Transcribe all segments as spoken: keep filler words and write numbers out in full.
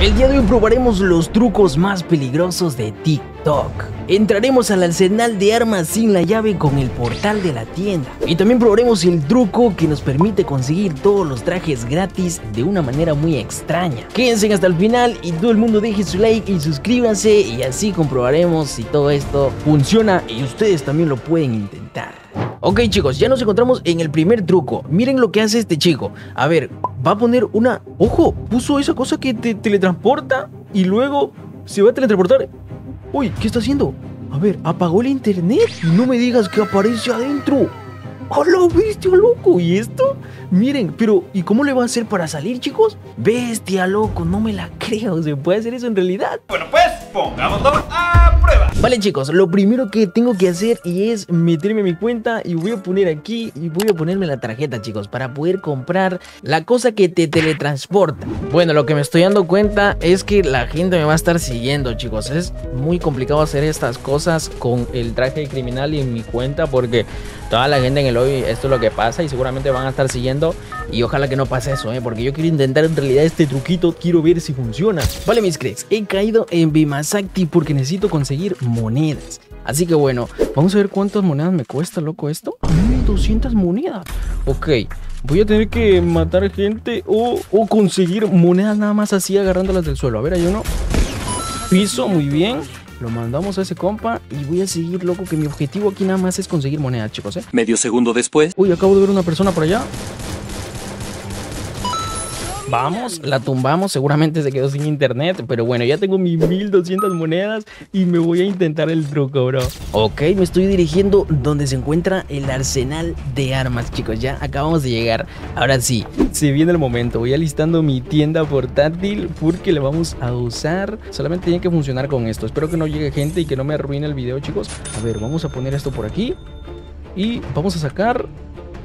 El día de hoy probaremos los trucos más peligrosos de TikTok. Entraremos al arsenal de armas sin la llave con el portal de la tienda. Y también probaremos el truco que nos permite conseguir todos los trajes gratis de una manera muy extraña. Quédense hasta el final y todo el mundo deje su like y suscríbanse, y así comprobaremos si todo esto funciona y ustedes también lo pueden intentar. Ok chicos, ya nos encontramos en el primer truco. Miren lo que hace este chico. A ver, va a poner una... ¡Ojo! Puso esa cosa que te teletransporta y luego se va a teletransportar. Uy, ¿qué está haciendo? A ver, apagó el internet. No me digas que aparece adentro. ¡Hola, bestia loco! ¿Y esto? Miren, pero ¿y cómo le va a hacer para salir, chicos? Bestia loco, no me la creo. ¿Se puede hacer eso en realidad? Bueno, pues, pongámoslo a prueba. Vale, chicos, lo primero que tengo que hacer y es meterme a mi cuenta. Y voy a poner aquí, y voy a ponerme la tarjeta, chicos, para poder comprar la cosa que te teletransporta. Bueno, lo que me estoy dando cuenta es que la gente me va a estar siguiendo, chicos. Es muy complicado hacer estas cosas con el traje criminal y en mi cuenta, porque toda la gente en el hoy, esto es lo que pasa y seguramente van a estar siguiendo. Y ojalá que no pase eso, ¿eh? Porque yo quiero intentar en realidad este truquito, quiero ver si funciona. Vale, mis cracks, he caído en Bimasacti porque necesito conseguir monedas. Así que bueno, vamos a ver cuántas monedas me cuesta, loco, esto. mil doscientas monedas. Ok, voy a tener que matar gente o, o conseguir monedas nada más así agarrándolas del suelo. A ver, hay uno. Piso, muy bien. Lo mandamos a ese compa y voy a seguir, loco, que mi objetivo aquí nada más es conseguir monedas, chicos, ¿eh? Medio segundo después. Uy, acabo de ver una persona por allá. Vamos, la tumbamos, seguramente se quedó sin internet. Pero bueno, ya tengo mis mil doscientas monedas y me voy a intentar el truco, bro. Ok, me estoy dirigiendo donde se encuentra el arsenal de armas, chicos. Ya acabamos de llegar. Ahora sí, se viene el momento. Voy alistando mi tienda portátil porque la vamos a usar. Solamente tiene que funcionar con esto. Espero que no llegue gente y que no me arruine el video, chicos. A ver, vamos a poner esto por aquí y vamos a sacar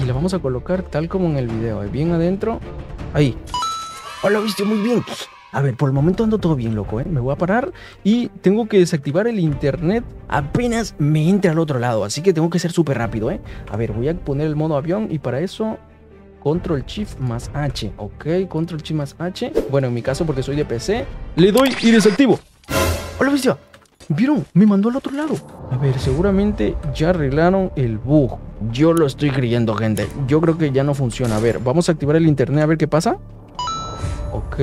y la vamos a colocar tal como en el video, bien adentro. Ahí. Hola, viste, muy bien. A ver, por el momento ando todo bien, loco, ¿eh? Me voy a parar y tengo que desactivar el internet apenas me entre al otro lado. Así que tengo que ser súper rápido, ¿eh? A ver, voy a poner el modo avión y para eso... Control Shift más H. Ok, Control Shift más H. Bueno, en mi caso, porque soy de P C, le doy y desactivo. Hola, viste. ¿Vieron? Me mandó al otro lado. A ver, seguramente ya arreglaron el bug. Yo lo estoy creyendo, gente. Yo creo que ya no funciona. A ver, vamos a activar el internet a ver qué pasa. Ok,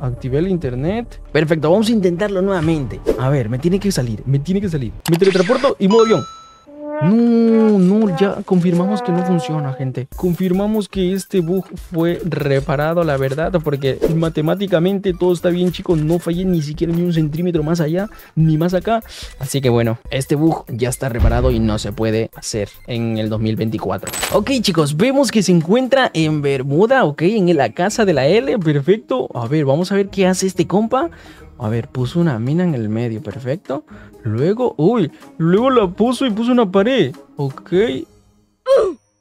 activé el internet. Perfecto, vamos a intentarlo nuevamente. A ver, me tiene que salir, me tiene que salir. Me teletransporto y modo avión. No, no, ya confirmamos que no funciona, gente. Confirmamos que este bug fue reparado, la verdad, porque matemáticamente todo está bien, chicos. No fallé ni siquiera ni un centímetro más allá, ni más acá. Así que bueno, este bug ya está reparado y no se puede hacer en el dos mil veinticuatro. Ok, chicos, vemos que se encuentra en Bermuda, ok, en la casa de la L, perfecto. A ver, vamos a ver qué hace este compa. A ver, puso una mina en el medio, perfecto. Luego, uy, luego la puso y puso una pared. Ok.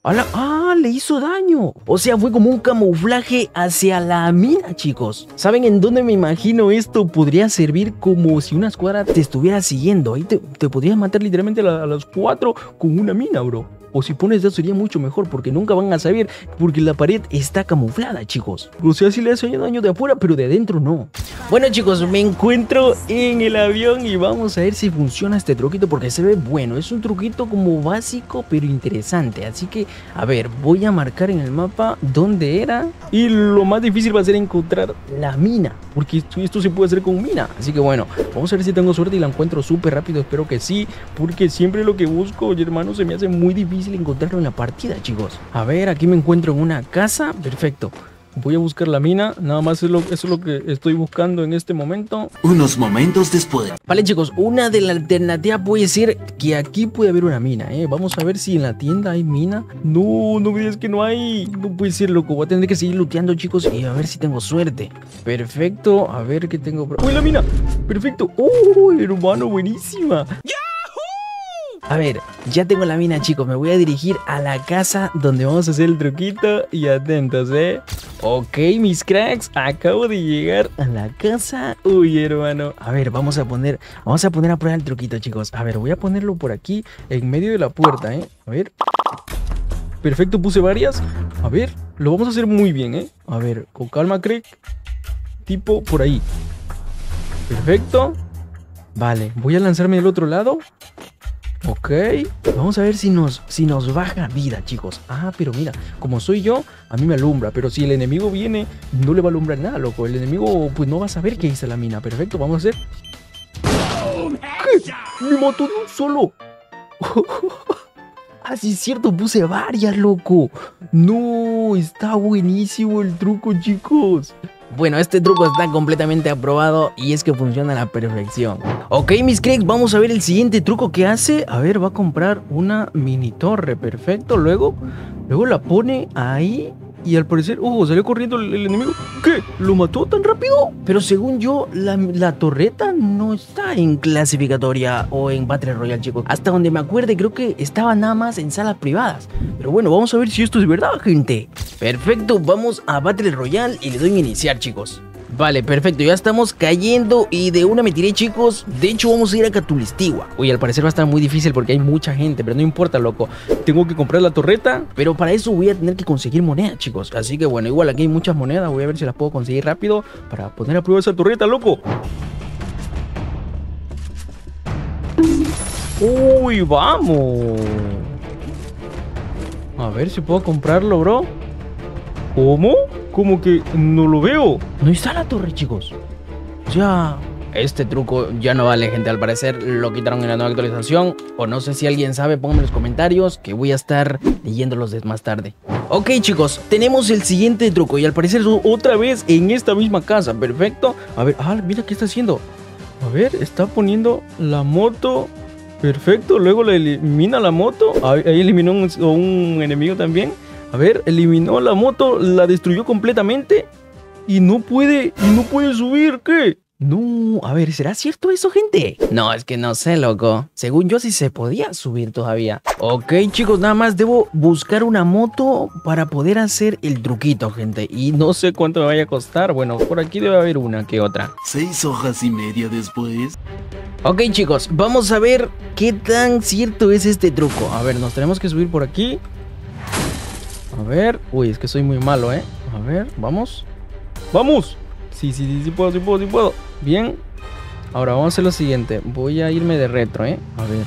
¡Ala! ¡Ah! Le hizo daño. O sea, fue como un camuflaje hacia la mina, chicos. ¿Saben en dónde me imagino esto? Podría servir como si una escuadra te estuviera siguiendo. Ahí te, te podrías matar literalmente a, la, a las cuatro con una mina, bro. O si pones eso sería mucho mejor, porque nunca van a saber, porque la pared está camuflada, chicos. O sea, sí le hace daño de afuera, pero de adentro no. Bueno, chicos, me encuentro en el avión y vamos a ver si funciona este truquito, porque se ve bueno. Es un truquito como básico, pero interesante. Así que, a ver, voy a marcar en el mapa dónde era. Y lo más difícil va a ser encontrar la mina, porque esto, esto se puede hacer con mina. Así que bueno, vamos a ver si tengo suerte y la encuentro súper rápido. Espero que sí, porque siempre lo que busco, hermano, se me hace muy difícil encontrarlo en la partida, chicos. A ver, aquí me encuentro en una casa, perfecto. Voy a buscar la mina, nada más es lo, eso es lo que estoy buscando en este momento. Unos momentos después. Vale, chicos, una de las alternativas puede ser que aquí puede haber una mina, ¿eh? Vamos a ver si en la tienda hay mina. No, no me digas que no hay. No puede ser, loco, voy a tener que seguir looteando, chicos, y a ver si tengo suerte. Perfecto, a ver qué tengo. ¡Uy, la mina! Perfecto. ¡Oh, hermano, buenísima! ¡Ya! A ver, ya tengo la mina, chicos. Me voy a dirigir a la casa donde vamos a hacer el truquito. Y atentos, ¿eh? Ok, mis cracks, acabo de llegar a la casa. Uy, hermano. A ver, vamos a poner Vamos a poner a prueba el truquito, chicos. A ver, voy a ponerlo por aquí, en medio de la puerta, ¿eh? A ver. Perfecto, puse varias. A ver, lo vamos a hacer muy bien, ¿eh? A ver, con calma, crack. Tipo por ahí. Perfecto. Vale, voy a lanzarme del otro lado. Ok, vamos a ver si nos, si nos baja vida, chicos. Ah, pero mira, como soy yo, a mí me alumbra. Pero si el enemigo viene, no le va a alumbrar nada, loco. El enemigo, pues, no va a saber que hice la mina. Perfecto, vamos a hacer... ¿Qué? Me mató de un solo. Ah, sí es cierto, puse varias, loco. No, está buenísimo el truco, chicos. Bueno, este truco está completamente aprobado y es que funciona a la perfección. Ok, mis cracks, vamos a ver el siguiente truco que hace. A ver, va a comprar una mini torre, perfecto. Luego, luego la pone ahí y al parecer... ¡Oh, salió corriendo el, el enemigo! ¿Qué? ¿Lo mató tan rápido? Pero según yo, la, la torreta no está en clasificatoria o en Battle Royale, chicos. Hasta donde me acuerde, creo que estaba nada más en salas privadas. Pero bueno, vamos a ver si esto es verdad, gente. Perfecto, vamos a Battle Royale y le doy a iniciar, chicos. Vale, perfecto, ya estamos cayendo y de una me tiré, chicos. De hecho, vamos a ir a Catulistigua. Uy, al parecer va a estar muy difícil porque hay mucha gente, pero no importa, loco. Tengo que comprar la torreta, pero para eso voy a tener que conseguir monedas, chicos. Así que bueno, igual aquí hay muchas monedas. Voy a ver si las puedo conseguir rápido para poner a prueba esa torreta, loco. Uy, vamos. A ver si puedo comprarlo, bro. ¿Cómo? Como que no lo veo. No está la torre, chicos. Ya. Este truco ya no vale, gente. Al parecer lo quitaron en la nueva actualización. O no sé si alguien sabe, pónganme en los comentarios, que voy a estar leyéndolos más tarde. Ok, chicos, tenemos el siguiente truco. Y al parecer otra vez en esta misma casa. Perfecto. A ver, ah, mira qué está haciendo. A ver, está poniendo la moto. Perfecto, luego le elimina la moto. Ahí eliminó un, un enemigo también. A ver, eliminó la moto, la destruyó completamente y no puede, no puede subir, ¿qué? No, a ver, ¿será cierto eso, gente? No, es que no sé, loco. Según yo, sí se podía subir todavía. Ok, chicos, nada más debo buscar una moto para poder hacer el truquito, gente. Y no sé cuánto me vaya a costar. Bueno, por aquí debe haber una que otra. Seis hojas y media después... Ok, chicos, vamos a ver qué tan cierto es este truco. A ver, nos tenemos que subir por aquí. A ver, uy, es que soy muy malo, eh. A ver, vamos. ¡Vamos! Sí, sí, sí, sí puedo, sí puedo, sí puedo. Bien. Ahora vamos a hacer lo siguiente. Voy a irme de retro, eh. A ver.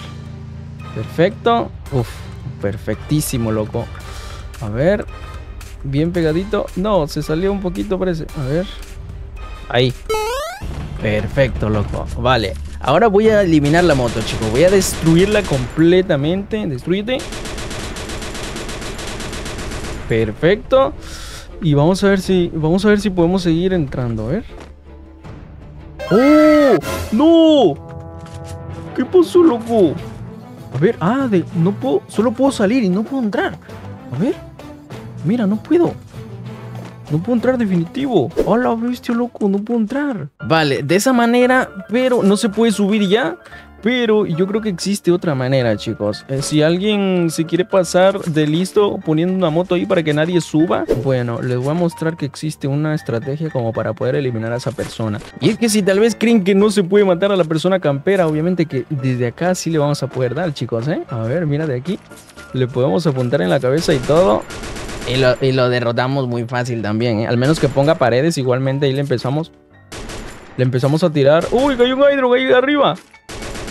Perfecto. Uf, perfectísimo, loco. A ver. Bien pegadito. No, se salió un poquito, parece. A ver. Ahí. Perfecto, loco. Vale. Ahora voy a eliminar la moto, chicos. Voy a destruirla completamente. Destrúyete. Perfecto. Y vamos a ver si vamos a ver si podemos seguir entrando, a ver. ¡Oh! ¡No! ¿Qué pasó, loco? A ver, ah, de, no puedo, solo puedo salir y no puedo entrar. A ver. Mira, no puedo. No puedo entrar definitivo. Hola, bestia, loco, no puedo entrar. Vale, de esa manera, pero no se puede subir ya. Pero yo creo que existe otra manera, chicos. Eh, si alguien se quiere pasar de listo poniendo una moto ahí para que nadie suba. Bueno, les voy a mostrar que existe una estrategia como para poder eliminar a esa persona. Y es que si tal vez creen que no se puede matar a la persona campera, obviamente que desde acá sí le vamos a poder dar, chicos, ¿eh? A ver, mira de aquí. Le podemos apuntar en la cabeza y todo. Y lo, y lo derrotamos muy fácil también, ¿eh? Al menos que ponga paredes, igualmente ahí le empezamos. Le empezamos a tirar. ¡Uy, cayó un hidro ahí de arriba!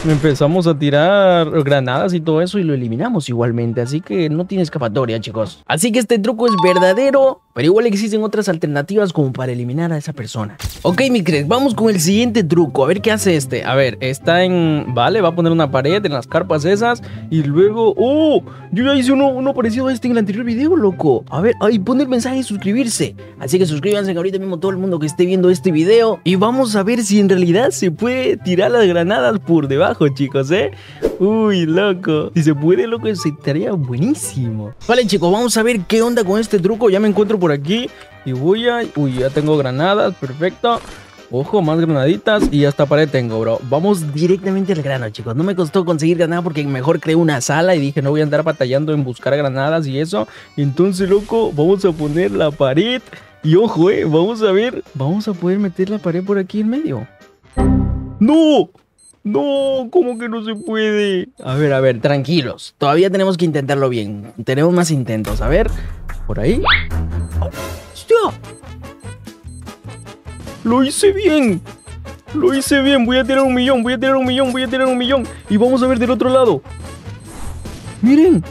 Empezamos a tirar granadas y todo eso y lo eliminamos igualmente, así que no tiene escapatoria, chicos. Así que este truco es verdadero, pero igual existen otras alternativas como para eliminar a esa persona. Ok, mi cracks, vamos con el siguiente truco, a ver qué hace este. A ver, está en... Vale, va a poner una pared en las carpas esas y luego... ¡Oh! Yo ya hice uno, uno parecido a este en el anterior video, loco. A ver, ahí pone el mensaje de suscribirse. Así que suscríbanse que ahorita mismo todo el mundo que esté viendo este video. Y vamos a ver si en realidad se puede tirar las granadas por debajo, chicos, ¿eh? Uy, loco. Si se puede, loco, eso estaría buenísimo. Vale, chicos, vamos a ver qué onda con este truco. Ya me encuentro por aquí y voy a... Uy, ya tengo granadas, perfecto. Ojo, más granaditas y hasta pared tengo, bro. Vamos directamente al grano, chicos. No me costó conseguir granadas porque mejor creé una sala y dije, no voy a andar batallando en buscar granadas y eso. Entonces, loco, vamos a poner la pared. Y ojo, eh, vamos a ver. Vamos a poder meter la pared por aquí en medio. ¡No! No, ¿cómo que no se puede? A ver, a ver, tranquilos. Todavía tenemos que intentarlo bien. Tenemos más intentos, a ver. Por ahí. ¡Hostia! ¡Lo hice bien! Lo hice bien, voy a tirar un millón, voy a tirar un millón, voy a tirar un millón. Y vamos a ver del otro lado. Miren.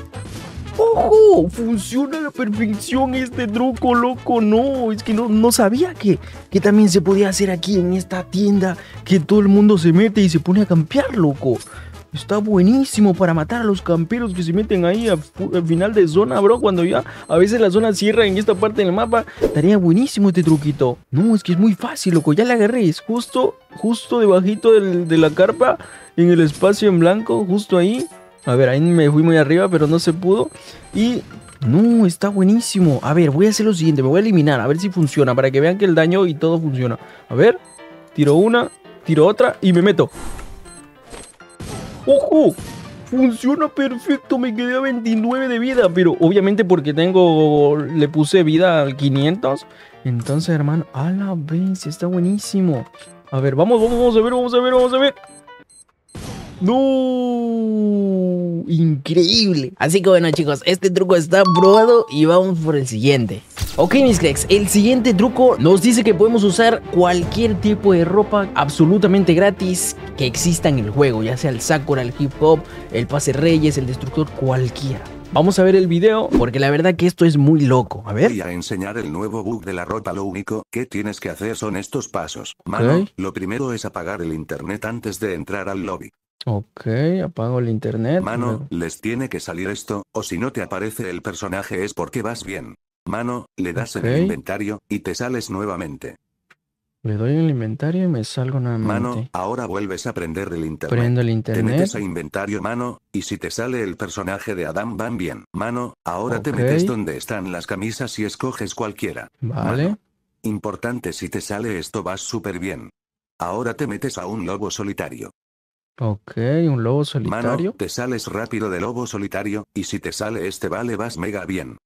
¡Ojo! Funciona a la perfección este truco, loco. No, es que no, no sabía que, que también se podía hacer aquí en esta tienda. Que todo el mundo se mete y se pone a campear, loco. Está buenísimo para matar a los camperos que se meten ahí al final de zona, bro. Cuando ya a veces la zona cierra en esta parte del mapa. Estaría buenísimo este truquito. No, es que es muy fácil, loco. Ya la agarré. Es justo, justo debajito del, de la carpa. En el espacio en blanco, justo ahí. A ver, ahí me fui muy arriba, pero no se pudo. Y... no, está buenísimo. A ver, voy a hacer lo siguiente. Me voy a eliminar, a ver si funciona. Para que vean que el daño y todo funciona. A ver. Tiro una, tiro otra y me meto. ¡Ojo! Funciona perfecto, me quedé a veintinueve de vida. Pero obviamente porque tengo... le puse vida al quinientos. Entonces, hermano, a la vez, está buenísimo. A ver, vamos, vamos, vamos a ver, vamos a ver, vamos a ver. ¡No! Increíble. Así que bueno, chicos, este truco está probado y vamos por el siguiente. Ok, mis cracks, el siguiente truco nos dice que podemos usar cualquier tipo de ropa absolutamente gratis que exista en el juego, ya sea el Sakura, el Hip Hop, el Pase Reyes, el Destructor, cualquiera. Vamos a ver el video porque la verdad que esto es muy loco. A ver. Voy a enseñar el nuevo bug de la ropa. Lo único que tienes que hacer son estos pasos. Mano, okay. Lo primero es apagar el internet antes de entrar al lobby. Ok, apago el internet. Mano, pero... les tiene que salir esto, o si no te aparece el personaje es porque vas bien. Mano, le das okay. En el inventario y te sales nuevamente. Le doy el inventario y me salgo nuevamente. Mano, ahora vuelves a prender el internet. Prendo el internet. Te metes a inventario, mano, y si te sale el personaje de Adam van bien. Mano, ahora okay. Te metes donde están las camisas y escoges cualquiera. Vale. Mano, importante, si te sale esto vas súper bien. Ahora te metes a un lobo solitario. Ok, un lobo solitario. Mano, te sales rápido de lobo solitario, y si te sale este vale vas mega bien.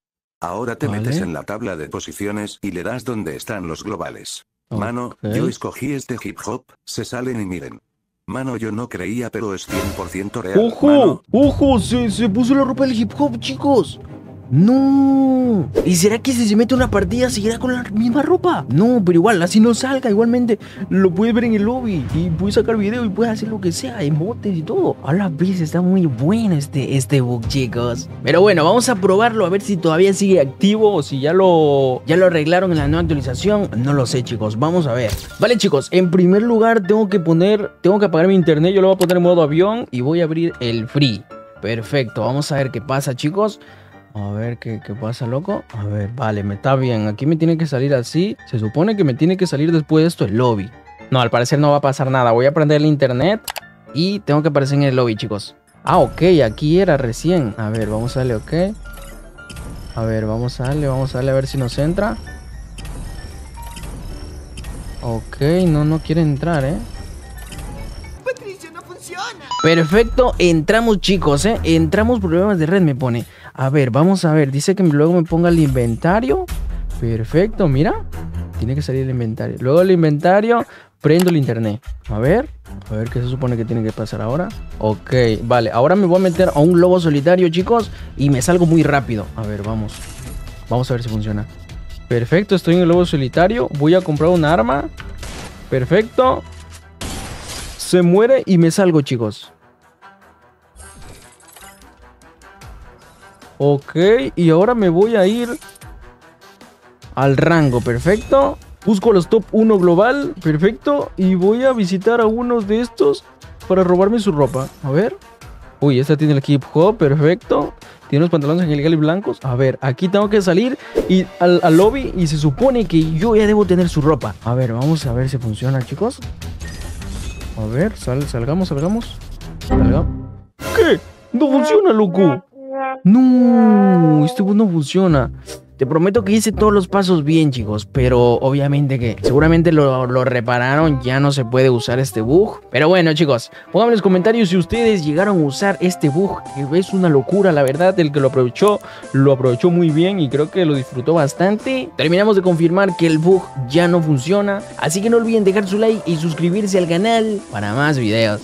Ahora te vale. Metes en la tabla de posiciones y le das donde están los globales. Okay. Mano, yo escogí este hip hop, se salen y miren. Mano, yo no creía, pero es cien por ciento real. ¡Ojo! Mano. ¡Ojo! Se, se puso la ropa del hip hop, chicos. No. ¿Y será que si se mete una partida seguirá con la misma ropa? No, pero igual, así no salga. Igualmente lo puedes ver en el lobby y puedes sacar video y puedes hacer lo que sea, emotes y todo. A la vez está muy bueno este, este bug, chicos. Pero bueno, vamos a probarlo a ver si todavía sigue activo o si ya lo, ya lo arreglaron en la nueva actualización. No lo sé, chicos, vamos a ver. Vale, chicos, en primer lugar tengo que poner, tengo que apagar mi internet. Yo lo voy a poner en modo avión y voy a abrir el free. Perfecto, vamos a ver qué pasa, chicos. A ver, ¿qué, qué pasa, loco? A ver, vale, me está bien. Aquí me tiene que salir así. Se supone que me tiene que salir después de esto el lobby. No, al parecer no va a pasar nada. Voy a prender el internet y tengo que aparecer en el lobby, chicos. Ah, ok, aquí era recién. A ver, vamos a darle, ok. A ver, vamos a darle, vamos a darle a ver si nos entra. Ok, no, no quiere entrar, ¿eh? Perfecto, entramos, chicos, ¿eh? Entramos, problemas de red me pone. A ver, vamos a ver, dice que luego me ponga el inventario. Perfecto, mira. Tiene que salir el inventario. Luego el inventario, prendo el internet. A ver, a ver qué se supone que tiene que pasar ahora. Ok, vale, ahora me voy a meter a un lobo solitario, chicos. Y me salgo muy rápido. A ver, vamos. Vamos a ver si funciona. Perfecto, estoy en el lobo solitario. Voy a comprar un arma. Perfecto. Se muere y me salgo, chicos. Ok, y ahora me voy a ir al rango, perfecto. Busco los top uno global, perfecto. Y voy a visitar a uno de estos para robarme su ropa. A ver. Uy, esta tiene el hip hop, perfecto. Tiene los pantalones angelicales blancos. A ver, aquí tengo que salir y al, al lobby y se supone que yo ya debo tener su ropa. A ver, vamos a ver si funciona, chicos. A ver, sal, salgamos, salgamos. Salga. ¿Qué? No funciona, loco. No, este bug no funciona. Te prometo que hice todos los pasos bien, chicos. Pero obviamente que seguramente lo, lo repararon. Ya no se puede usar este bug. Pero bueno, chicos, pónganme en los comentarios si ustedes llegaron a usar este bug. Que es una locura, la verdad. El que lo aprovechó, lo aprovechó muy bien. Y creo que lo disfrutó bastante. Terminamos de confirmar que el bug ya no funciona. Así que no olviden dejar su like y suscribirse al canal para más videos.